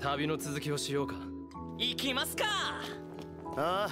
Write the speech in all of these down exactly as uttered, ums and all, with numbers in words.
旅の続きをしようか。行きますか。ああ。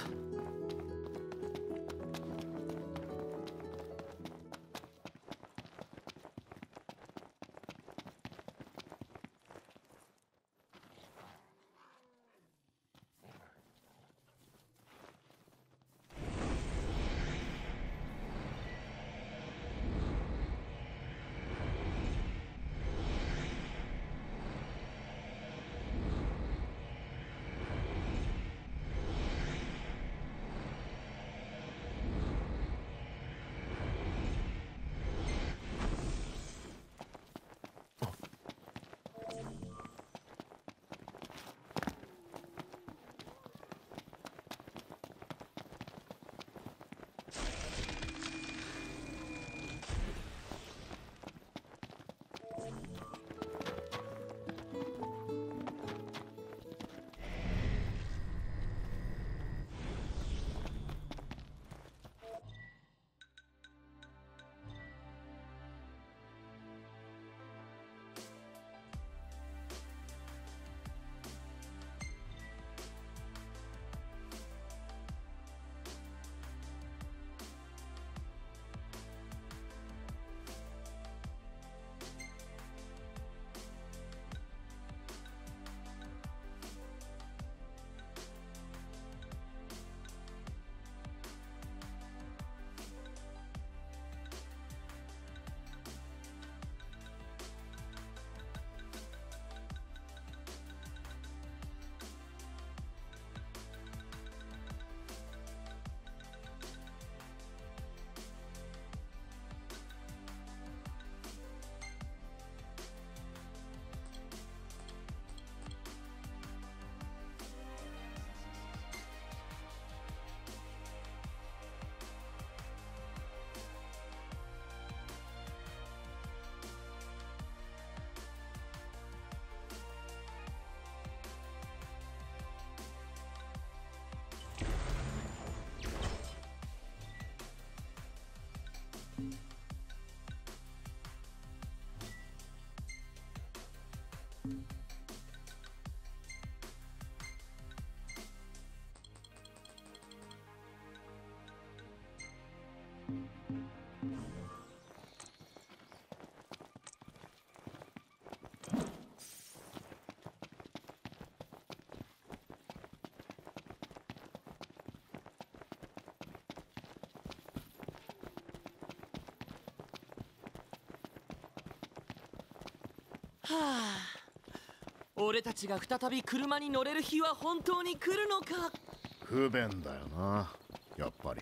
はあ、俺たちが再び車に乗れる日は本当に来るのか。不便だよな、やっぱり。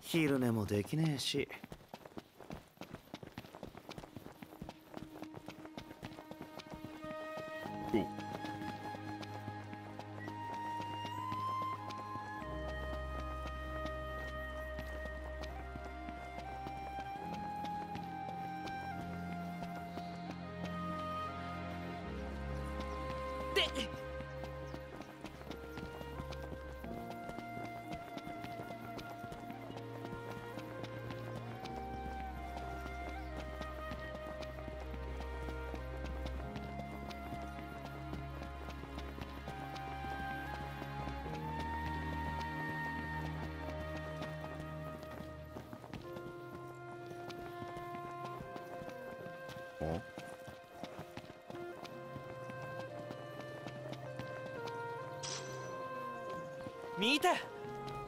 昼寝もできねえし。見て、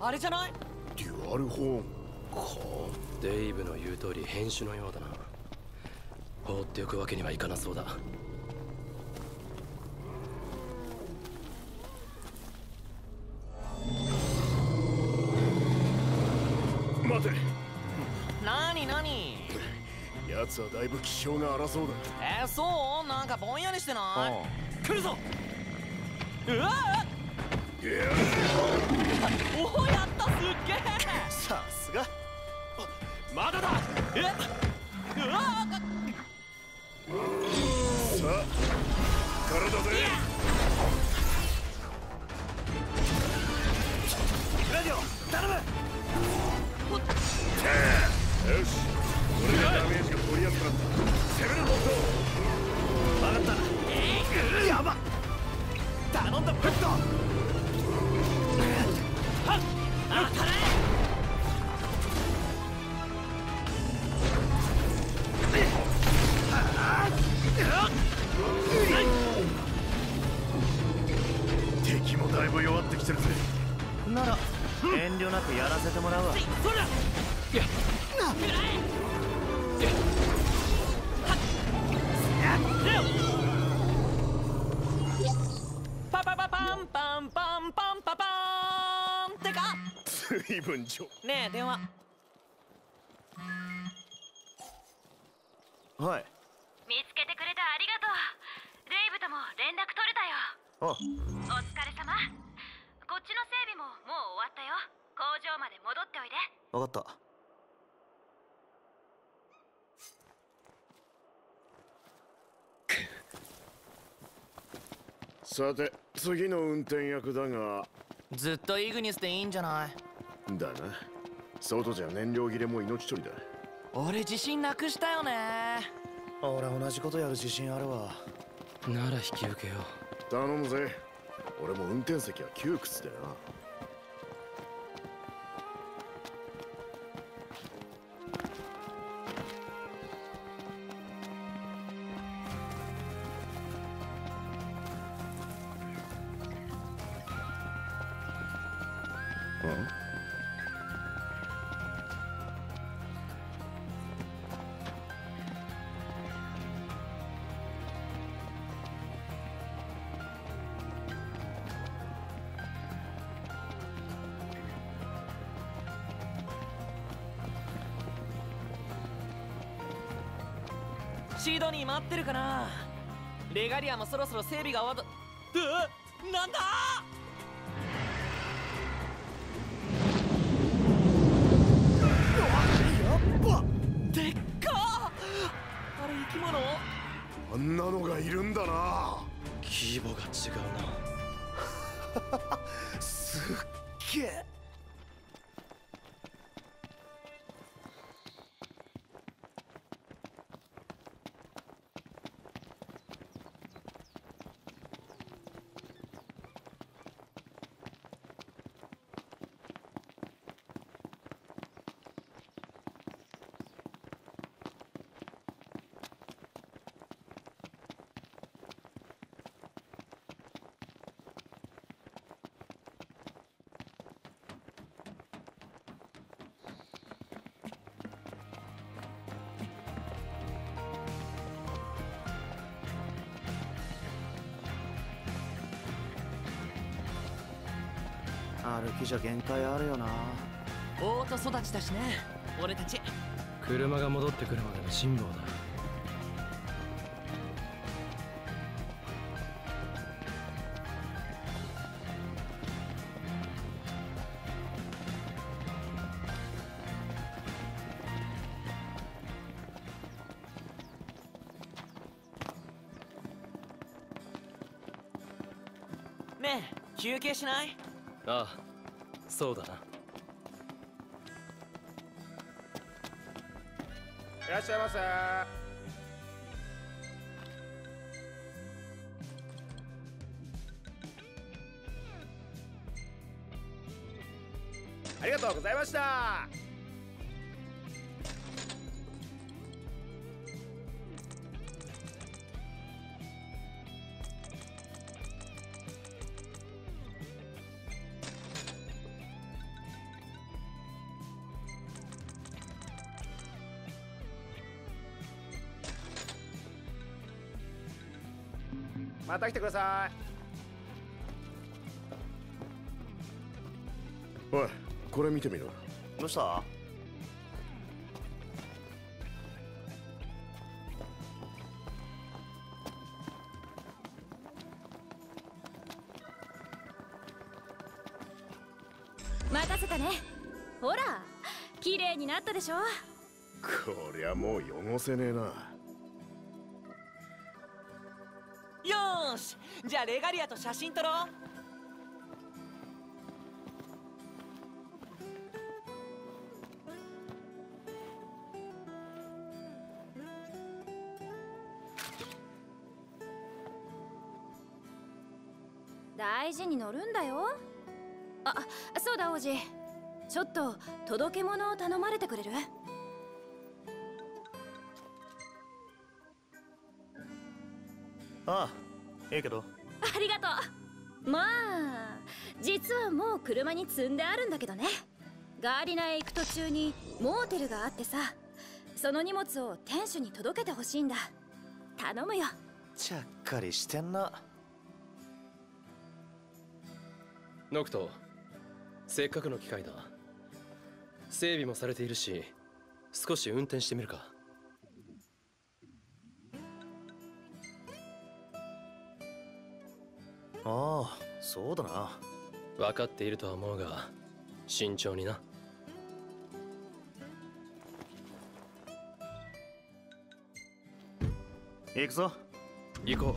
あれじゃない？デュアルホーンか。デイブの言う通り変種のようだな。放っておくわけにはいかなそうだ。待て。なになに？奴はだいぶ気性が荒そうだ。えー、そう？なんかぼんやりしてない？来るぞ！うわあ！おお、やった、すっげえ。さすが。まだだ。えっ、うわあ。さあ、体で。ラジオ、頼む。よし、俺がダメージが取りやすくなった。攻める方向。分かった。やばっ。なくやらせてもらうわ。パパパパンパンパンパンパパンってか。随分ちょ。ねえ電話。はい。見つけてくれてありがとう。デイブとも連絡取れたよ。あ。お疲れ様。こっちの整備ももう終わったよ。工場まで戻っておいで。わかった。さて次の運転役だが、ずっとイグニスでいいんじゃない？だな。外じゃ燃料切れも命取りだ。俺自信なくしたよね。俺同じことやる自信あるわ。なら引き受けよう。頼むぜ。俺も運転席は窮屈だよな。シドニー待ってるかな。レガリアもそろそろ整備が終わった。えっ、なんだー。やっぱでっかー。あれ生き物？あんなのがいるんだな。規模が違うな。すっげえ。歩きじゃ限界あるよな。オート育ちだしね俺たち。車が戻ってくるまでの辛抱だ。ねえ休憩しない？ああそうだな。いらっしゃいませ。ありがとうございました。また来てください。おい、これ見てみろ。どうした？待たせたね。ほら、綺麗になったでしょ。こりゃもう汚せねえな。じゃあレガリアと写真撮ろう。大事に乗るんだよ。あ、そうだ王子、ちょっと届け物を頼まれてくれる？ああええけど。ありがとう。まあ実はもう車に積んであるんだけどね。ガーディナへ行く途中にモーテルがあってさ、その荷物を店主に届けてほしいんだ。頼むよ。ちゃっかりしてんな。ノクト、せっかくの機会だ。整備もされているし、少し運転してみるか。ああ、そうだな。分かっているとは思うが、慎重にな。行くぞ。行こう。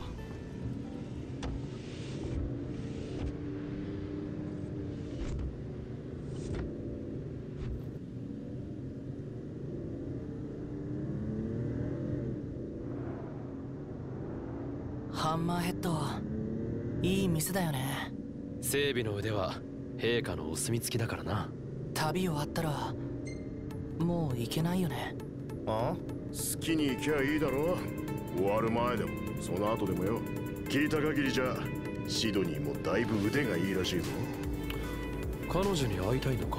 ハンマーヘッド、いい店だよね。整備の腕は陛下のお墨付きだからな。旅終わったらもう行けないよね。ああ、好きに行きゃいいだろ。終わる前でもその後でもよ。聞いた限りじゃシドニーもだいぶ腕がいいらしいぞ。彼女に会いたいのか。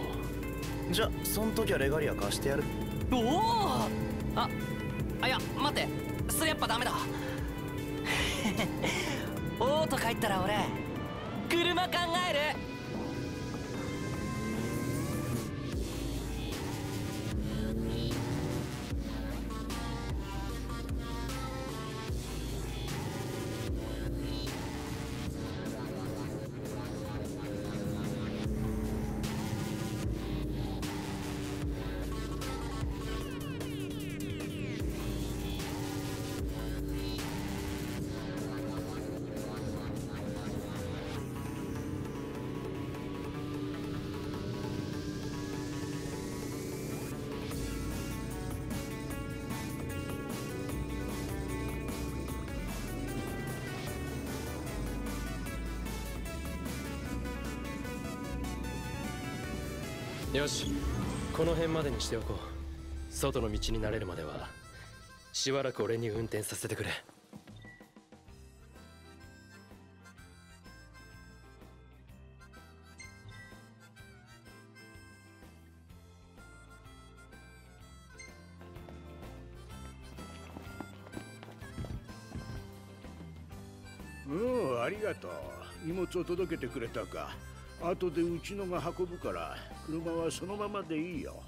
じゃそん時はレガリア貸してやる。おお、ああ、いや待って、それやっぱダメだ。オート帰ったら俺車考える。よし、この辺までにしておこう。外の道に慣れるまではしばらく俺に運転させてくれ。うん、ありがとう。荷物を届けてくれたか。後でうちのが運ぶから車はそのままでいいよ。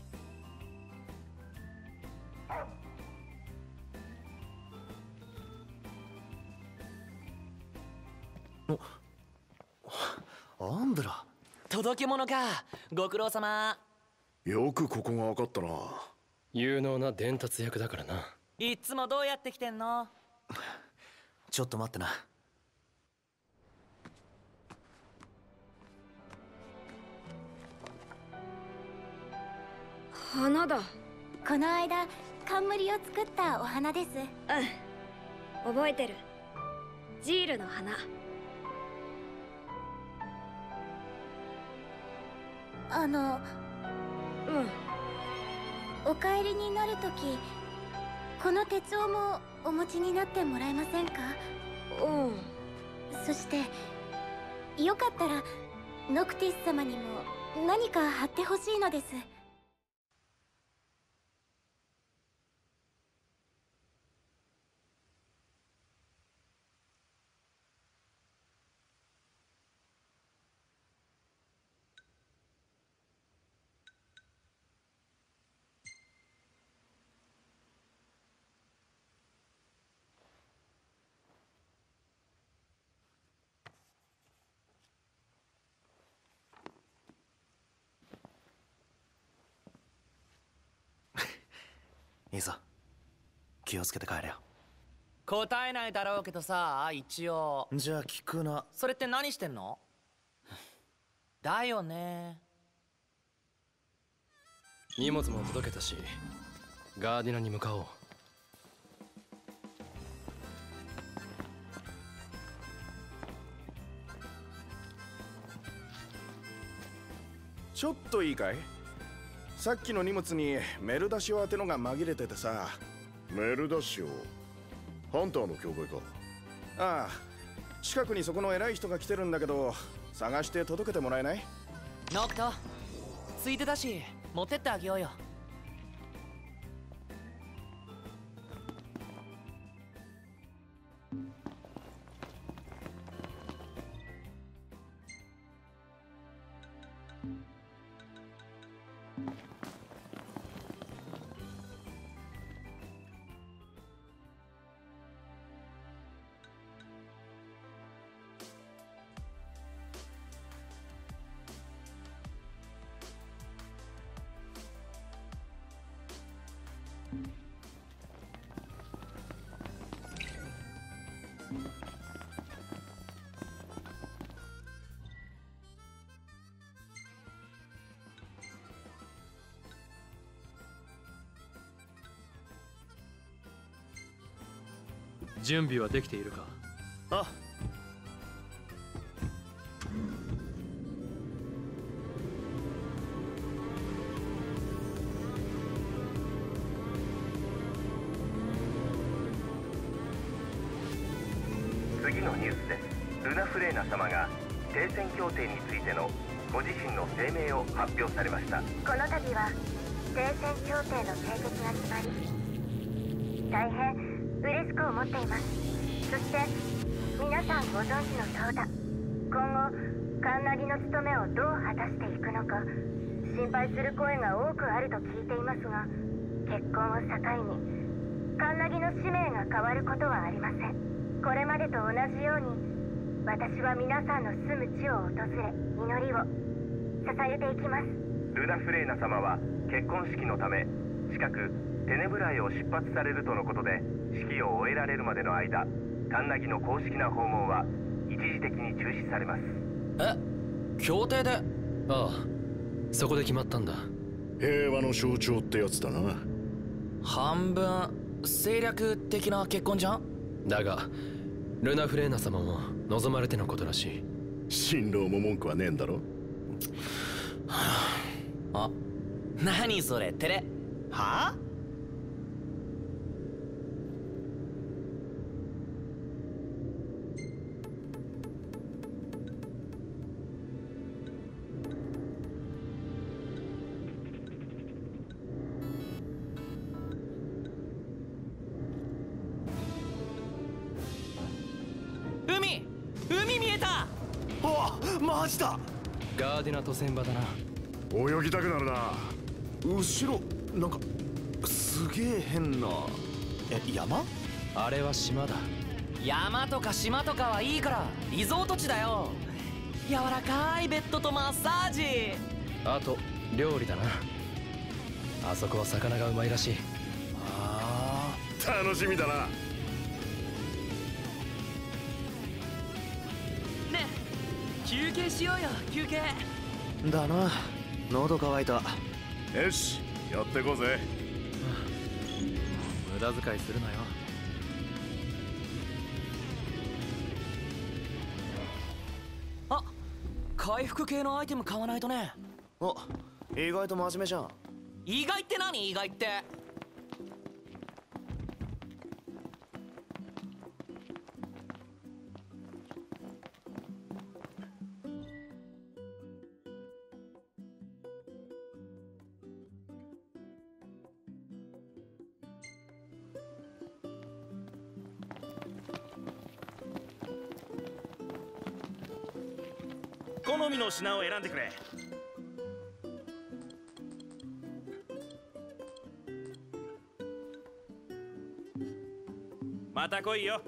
お、アンブラ、届け物か。ご苦労様。よくここが分かったな。有能な伝達役だからな。いつもどうやって来てんの。ちょっと待ってな。花だ。この間冠を作ったお花です。うん、覚えてる。ジールの花。あの、うん、お帰りになるときこの手帳もお持ちになってもらえませんか。うん。そしてよかったらノクティス様にも何か貼ってほしいのです。いいぞ、気をつけて帰れよ。答えないだろうけどさ、一応。じゃあ聞くな。それって何してんの？だよね。荷物も届けたし、ガーディナに向かおう。ちょっといいかい？さっきの荷物にメルダシオ宛てのが紛れててさ。メルダシオ、ハンターの境界か。ああ、近くにそこの偉い人が来てるんだけど、探して届けてもらえない？ノクト、ついでだし持ってってあげようよ。準備はできているか？ああ。次のニュースです。ルナ・フレーナ様が停戦協定についてのご自身の声明を発表されました。この度は停戦協定の締結が決まり、大変嬉しく思っています。そして皆さんご存知のそうだ、今後カンナギの務めをどう果たしていくのか心配する声が多くあると聞いていますが、結婚を境にカンナギの使命が変わることはありません。これまでと同じように私は皆さんの住む地を訪れ、祈りを捧げていきます。ルナ・フレーナ様は結婚式のため近くテネブライを出発されるとのことで、式を終えられるまでの間、カンナギの公式な訪問は一時的に中止されます。え、協定で？ああ、そこで決まったんだ。平和の象徴ってやつだな。半分政略的な結婚じゃん。だがルナ・フレーナ様も望まれてのことらしい。新郎も文句はねえんだろ。あ、何それ、テレはあ。ガーディナと船場だな。泳ぎたくなるな。後ろなんかすげえ変な、え、山？あれは島だ。山とか島とかはいいからリゾート地だよ。柔らかいベッドとマッサージ、あと料理だな。あそこは魚がうまいらしい。ああ、楽しみだな。休憩しようよ、休憩だな。喉乾いた。よし、やってこうぜ。無駄遣いするなよ。あ、回復系のアイテム買わないとね。あ、意外と真面目じゃん。意外って何？意外って好みの品を選んでくれ。また来いよ。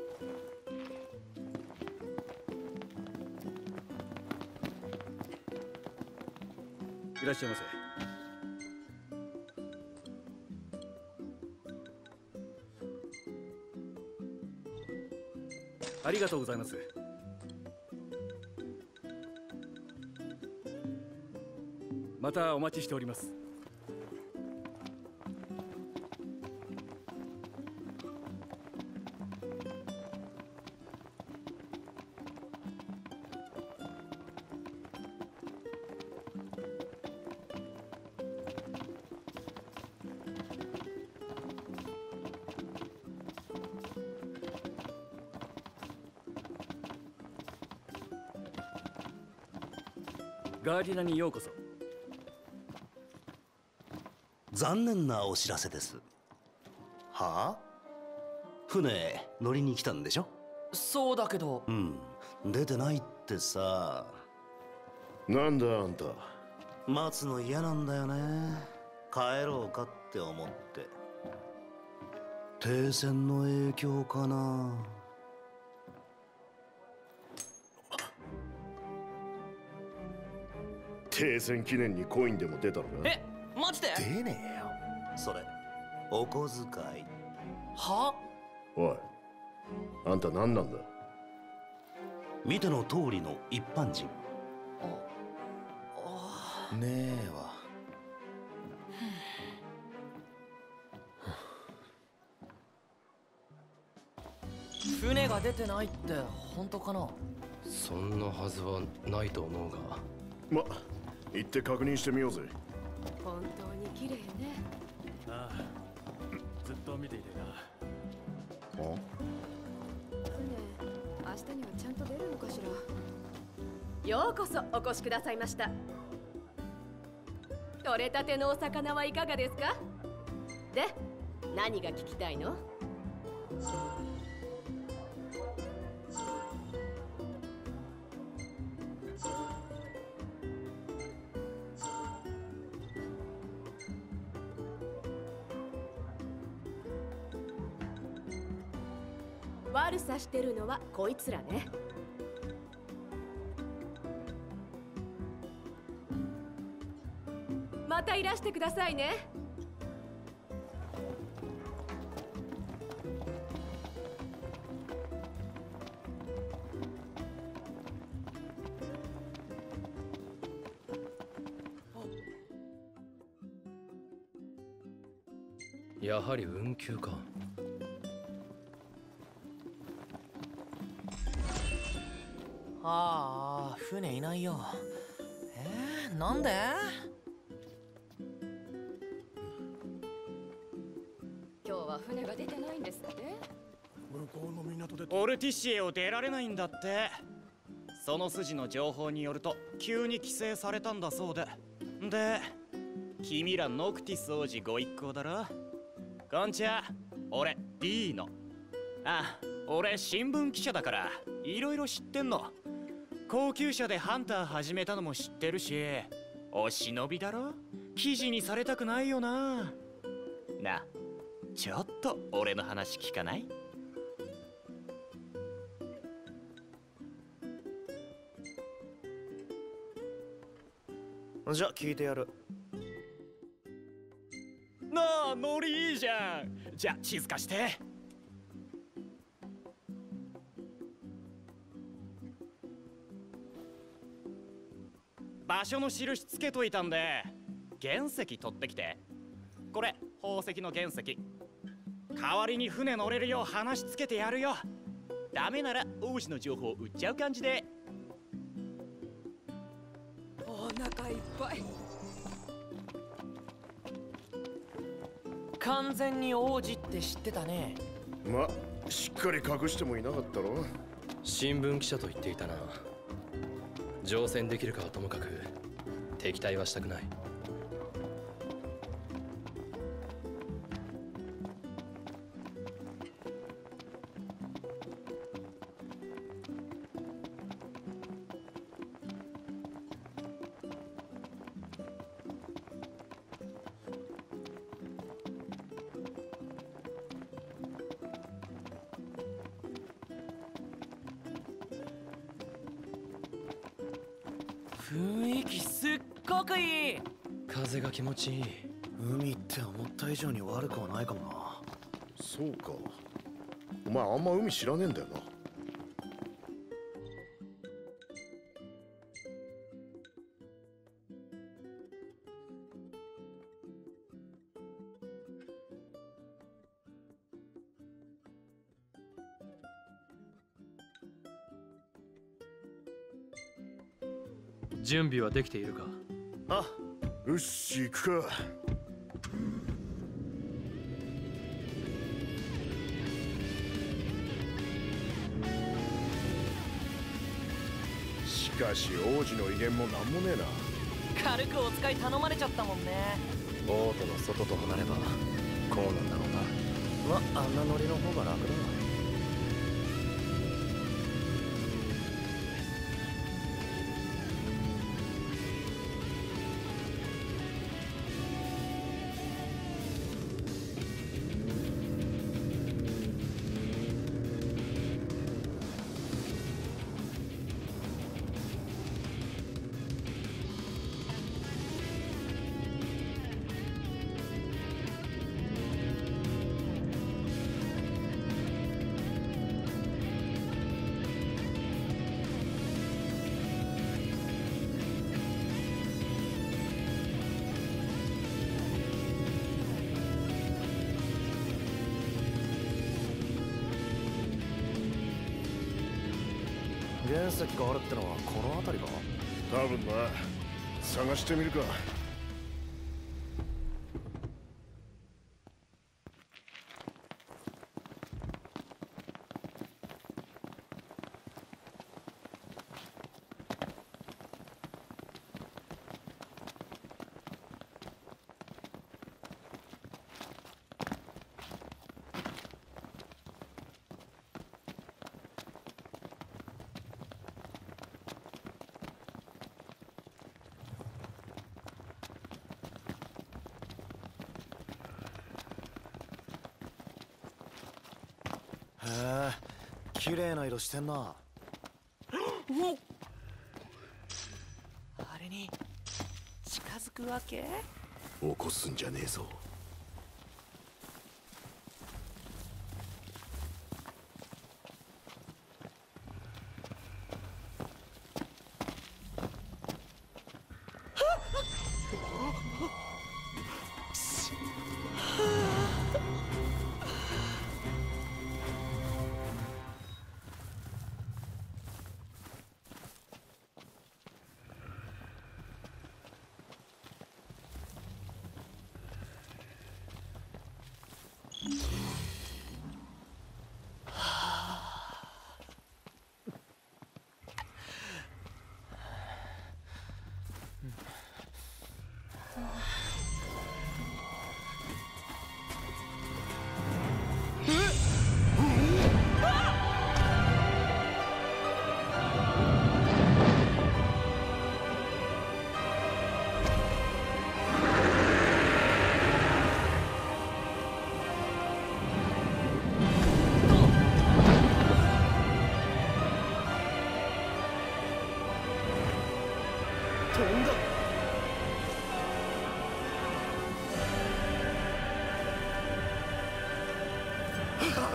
いらっしゃいませ。ありがとうございます。またお待ちしております。ガーディナにようこそ。残念なお知らせです。はあ？船乗りに来たんでしょ？そうだけど。うん、出てないってさ。なんだあんた、待つの嫌なんだよね。帰ろうかって思って。停戦の影響かな。停戦記念にコインでも出たのか？え、マジで？出ねえよ。それお小遣い。は？おい、あんた何なんだ。見ての通りの一般人。ああ、ねえわ。船が出てないって本当かな？そんなはずはないと思うが。ま、行って確認してみようぜ。本当に綺麗ね。ああ、ずっと見ていてな。あ？船、明日にはちゃんと出るのかしら。ようこそお越しくださいました。取れたてのお魚はいかがですか？で、何が聞きたいの？悪さしてるのはこいつらね。またいらしてくださいね。やはり運休か。ああ、船いないよ。えー、なんで？今日は船が出てないんですって。向こうの港でオルティシエを出られないんだって。その筋の情報によると急に規制されたんだそうで。で、君らノクティス王子ご一行だろ。こんちは、俺ディーノ。ああ、俺新聞記者だからいろいろ知ってんの。高級車でハンター始めたのも知ってるし、お忍びだろ？記事にされたくないよな。な、ちょっと俺の話聞かない？じゃあ聞いてやる。なあ、ノリいいじゃん。じゃあ静かして。場所の印つけといたんで、原石取ってきて。これ宝石の原石。代わりに船乗れるよう話つけてやるよ。ダメなら王子の情報売っちゃう感じで。お腹いっぱい。完全に王子って知ってたね。ま、しっかり隠してもいなかったろ。新聞記者と言っていたな。乗船できるかはともかく敵対はしたくない。雰囲気すっごくいい。風が気持ちいい。海って思った以上に悪くはないかもな。そうか、お前あんま海知らねえんだよな。準備はできているか？あ、うっし、行くか。しかし王子の威厳もなんもねえな。軽くお使い頼まれちゃったもんね。ボートの外ともなればこうなんだろうな。まああんな乗りの方が楽だな。原石があるってのはこの辺りか。多分な。探してみるか。綺麗な色してんな。あれに近づくわけ？起こすんじゃねえぞ。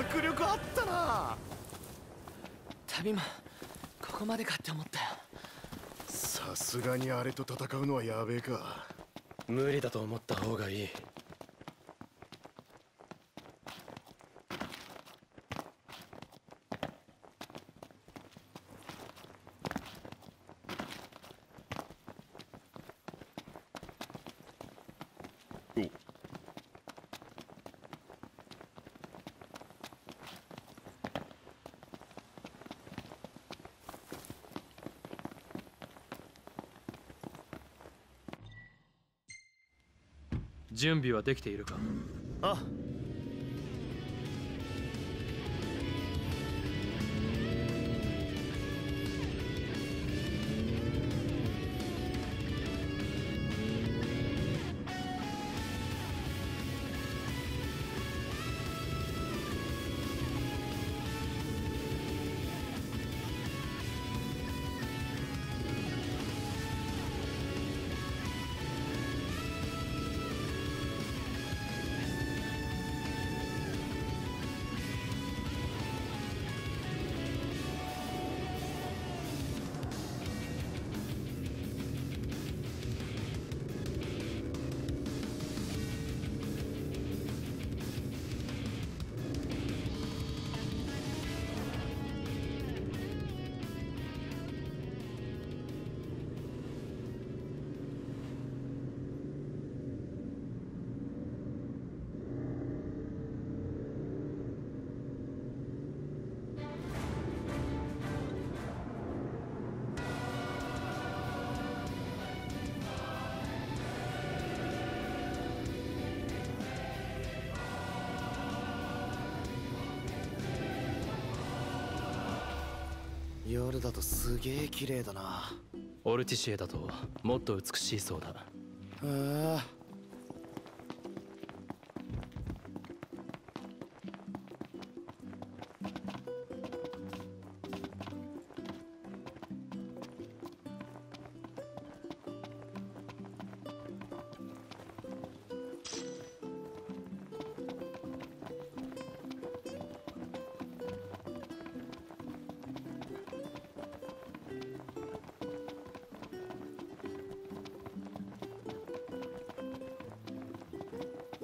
迫力あったな。旅もここまでかって思ったよ。さすがにあれと戦うのはやべえか。無理だと思った方がいい。準備はできているか。あっ。夜だとすげえ綺麗だな。オルティシエだともっと美しいそうだ。へえ。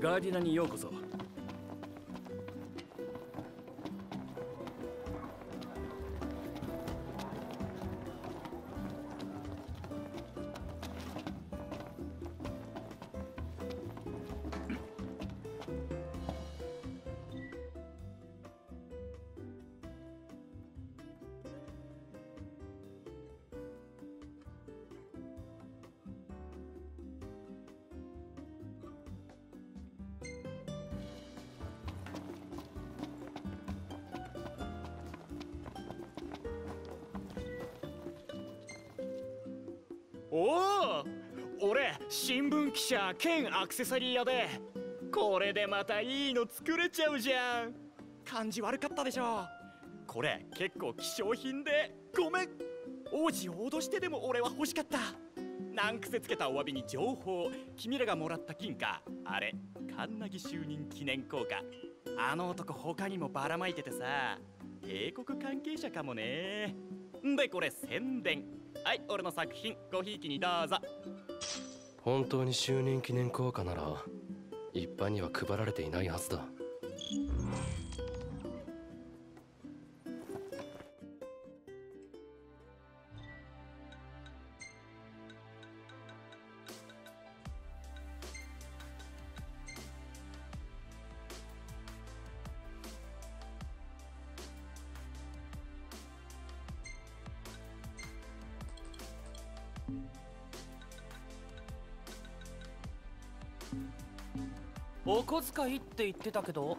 ガーディナにようこそ。おお、俺新聞記者兼アクセサリー屋で、これでまたいいの作れちゃうじゃん。感じ悪かったでしょ。これ結構希少品でごめん。王子を脅してでも俺は欲しかった。難癖つけたお詫びに情報。君らがもらった金貨、あれカンナギ就任記念硬貨。あの男他にもばらまいててさ、帝国関係者かもね。でこれ宣伝。はい、俺の作品ごひいきにどうぞ。本当に就任記念硬貨なら一般には配られていないはずだ。お小遣いって言ってたけど、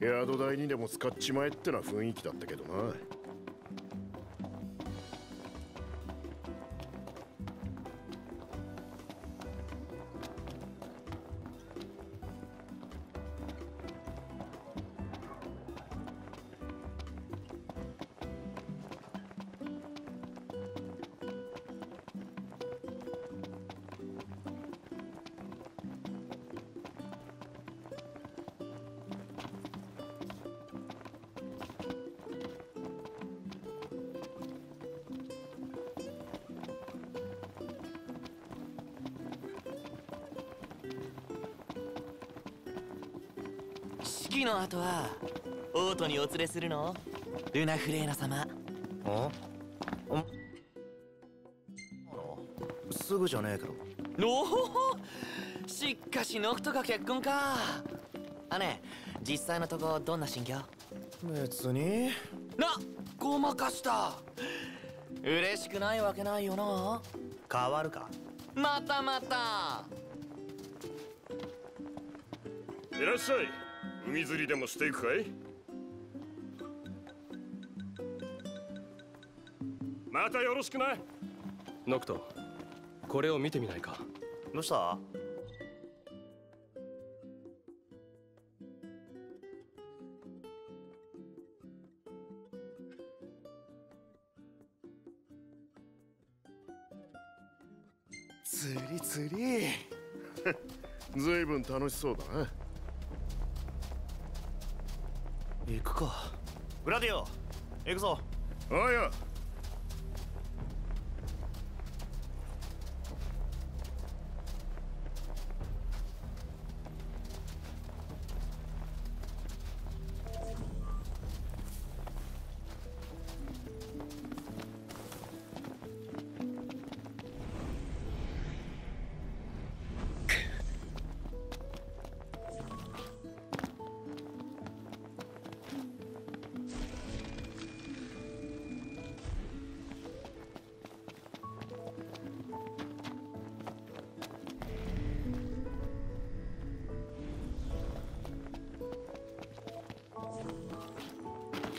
宿代にでも使っちまえってな雰囲気だったけどな。式の後はオートにお連れするの、ルナ・フレーナ様。ん？ん？すぐじゃねえけど。おお、しっかしノクトが結婚か。姉、実際のとこどんな心境？別にな、ごまかした。嬉しくないわけないよな。変わるか。またまたいらっしゃい。海釣りでもしていくかい？またよろしくな。ノクト、これを見てみないか。どうした？釣り釣りずいぶん楽しそうだな。行くか。グラディオ、行くぞ。おいよ。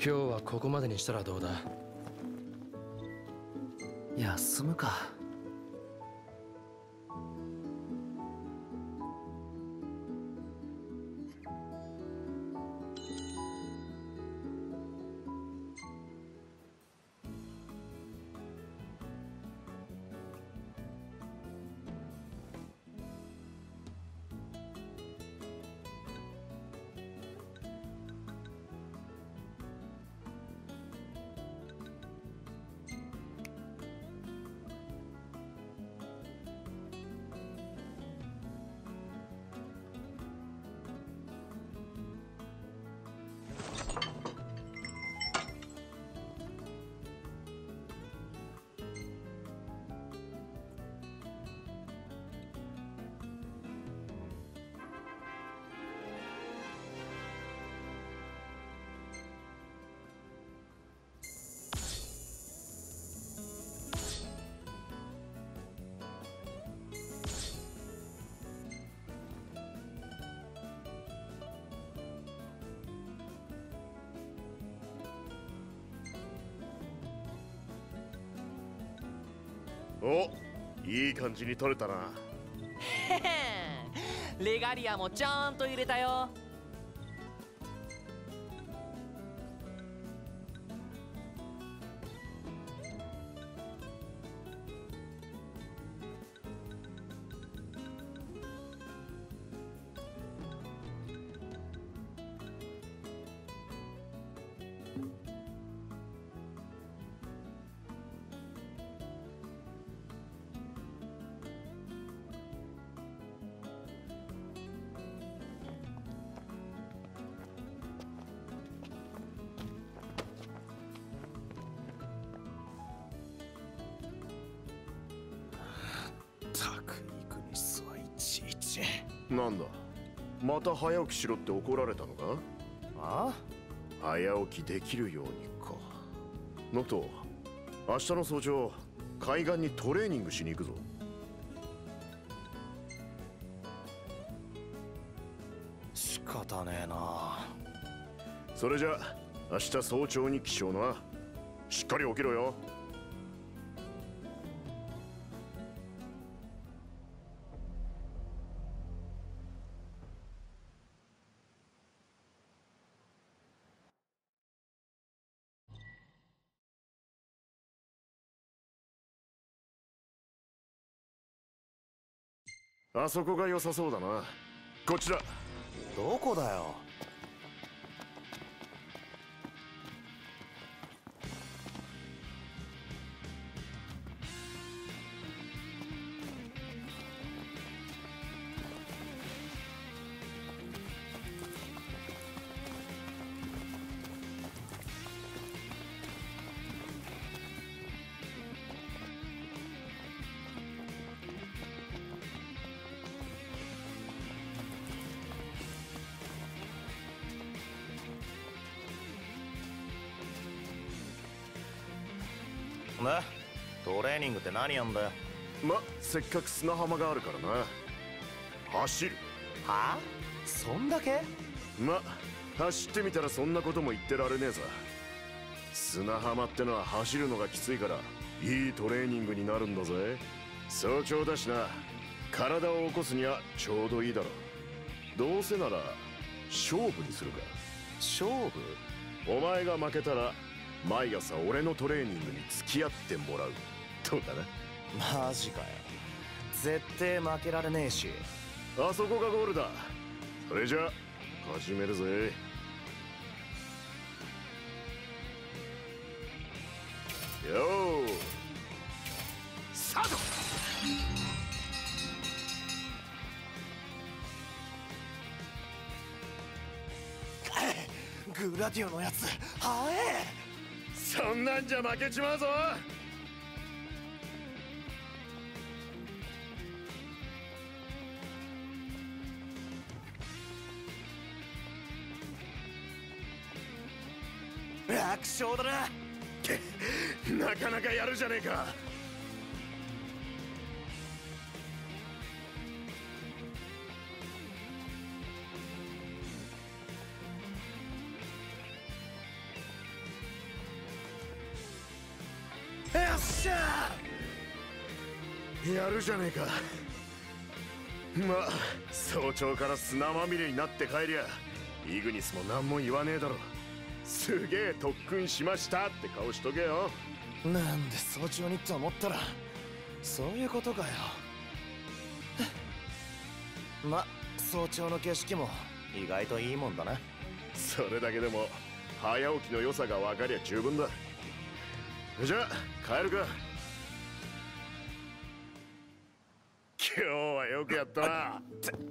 今日はここまでにしたらどうだ。休むか。お、いい感じに取れたな。レガリアもちゃんと入れたよ。なんだ、また早起きしろって怒られたのか？ああ、早起きできるようにか。ノクト、明日の早朝海岸にトレーニングしに行くぞ。仕方ねえな。それじゃ明日早朝に起床な。しっかり起きろよ。あそこが良さそうだな。こっちだ。どこだよ。ね、トレーニングって何やんだよ。ま、せっかく砂浜があるからな。走る。はあ？そんだけ？ま、走ってみたらそんなことも言ってられねえさ。砂浜ってのは走るのがきついからいいトレーニングになるんだぜ。早朝だしな、体を起こすにはちょうどいいだろう。どうせなら勝負にするか。勝負？お前が負けたら毎朝俺のトレーニングに付き合ってもらう。どうだな。マジかよ、絶対負けられねえし。あそこがゴールだ。それじゃ始めるぜ。よー、スタート。グラディオのやつはえ、そんなんじゃ負けちまうぞ。楽勝だな。なかなかやるじゃねえか。っしゃー、やるじゃねえか。まあ早朝から砂まみれになって帰りゃイグニスも何も言わねえだろ。すげえ特訓しましたって顔しとけよ。なんで早朝にと思ったらそういうことかよ。ま、早朝の景色も意外といいもんだな。それだけでも早起きの良さが分かりゃ十分だ。じゃあ帰るか。今日はよくやったな。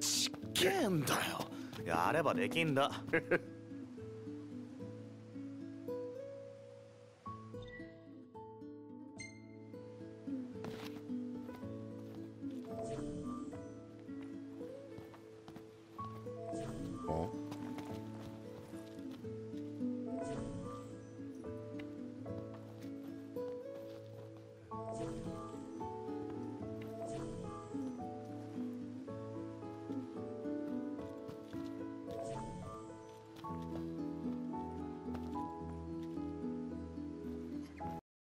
ちっけえんだよ、やればできんだ